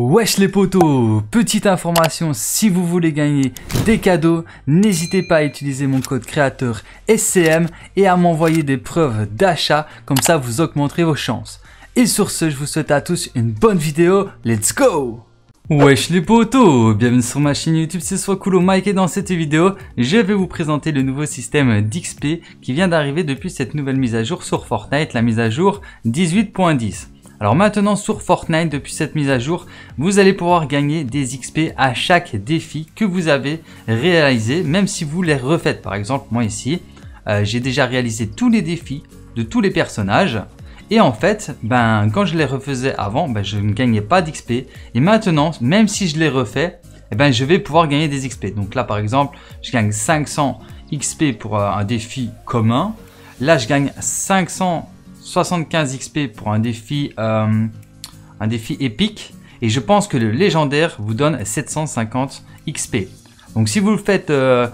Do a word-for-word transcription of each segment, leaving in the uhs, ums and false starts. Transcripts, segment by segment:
Wesh les potos, petite information, si vous voulez gagner des cadeaux, n'hésitez pas à utiliser mon code créateur S C M et à m'envoyer des preuves d'achat, comme ça vous augmenterez vos chances. Et sur ce, je vous souhaite à tous une bonne vidéo, let's go! Wesh les potos, bienvenue sur ma chaîne YouTube, c'est Soiscool Mec et dans cette vidéo, je vais vous présenter le nouveau système d'X P qui vient d'arriver depuis cette nouvelle mise à jour sur Fortnite, la mise à jour dix-huit point dix. Alors maintenant sur Fortnite, depuis cette mise à jour, vous allez pouvoir gagner des X P à chaque défi que vous avez réalisé, même si vous les refaites. Par exemple, moi ici, euh, j'ai déjà réalisé tous les défis de tous les personnages. Et en fait, ben, quand je les refaisais avant, ben, je ne gagnais pas d'X P. Et maintenant, même si je les refais, eh ben, je vais pouvoir gagner des X P. Donc là, par exemple, je gagne cinq cents X P pour euh, un défi commun. Là, je gagne cinq cent soixante-quinze X P pour un défi, euh, un défi épique. Et je pense que le légendaire vous donne sept cent cinquante X P. Donc si vous le faites... Euh,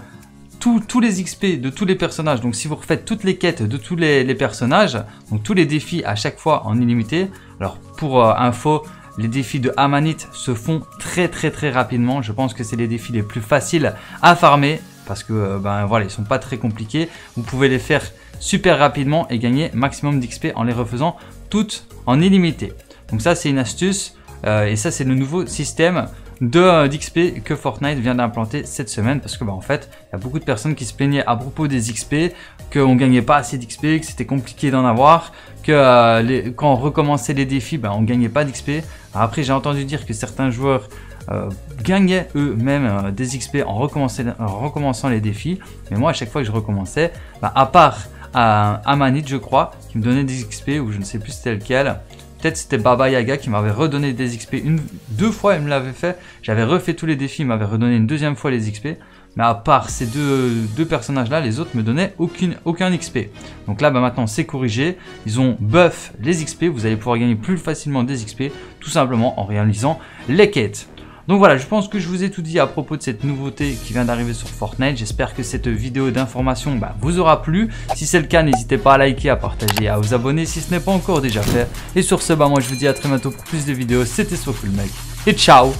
tous les X P de tous les personnages, donc si vous refaites toutes les quêtes de tous les, les personnages, donc tous les défis à chaque fois en illimité. Alors pour euh, info, les défis de Amanit se font très très très rapidement. Je pense que c'est les défis les plus faciles à farmer parce que euh, ben voilà, ils sont pas très compliqués. Vous pouvez les faire super rapidement et gagner maximum d'X P en les refaisant toutes en illimité. Donc ça c'est une astuce euh, et ça c'est le nouveau système d'X P que Fortnite vient d'implanter cette semaine parce que bah, en fait il y a beaucoup de personnes qui se plaignaient à propos des X P, qu'on gagnait pas assez d'X P, que c'était compliqué d'en avoir, que euh, les, quand on recommençait les défis bah, on gagnait pas d'X P. Après j'ai entendu dire que certains joueurs euh, gagnaient eux-mêmes euh, des X P en, en recommençant les défis, mais moi à chaque fois que je recommençais, bah, à part euh, Amanit je crois qui me donnait des X P, ou je ne sais plus c'était lequel, peut-être c'était Baba Yaga qui m'avait redonné des X P une, deux fois, il me l'avait fait. J'avais refait tous les défis, il m'avait redonné une deuxième fois les X P. Mais à part ces deux, deux personnages-là, les autres me donnaient aucune, aucun X P. Donc là, bah maintenant, c'est corrigé. Ils ont buff les X P. Vous allez pouvoir gagner plus facilement des X P, tout simplement en réalisant les quêtes. Donc voilà, je pense que je vous ai tout dit à propos de cette nouveauté qui vient d'arriver sur Fortnite. J'espère que cette vidéo d'information bah, vous aura plu. Si c'est le cas, n'hésitez pas à liker, à partager, à vous abonner si ce n'est pas encore déjà fait. Et sur ce, bah, moi je vous dis à très bientôt pour plus de vidéos. C'était Soiscool Mec et ciao,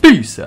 peace!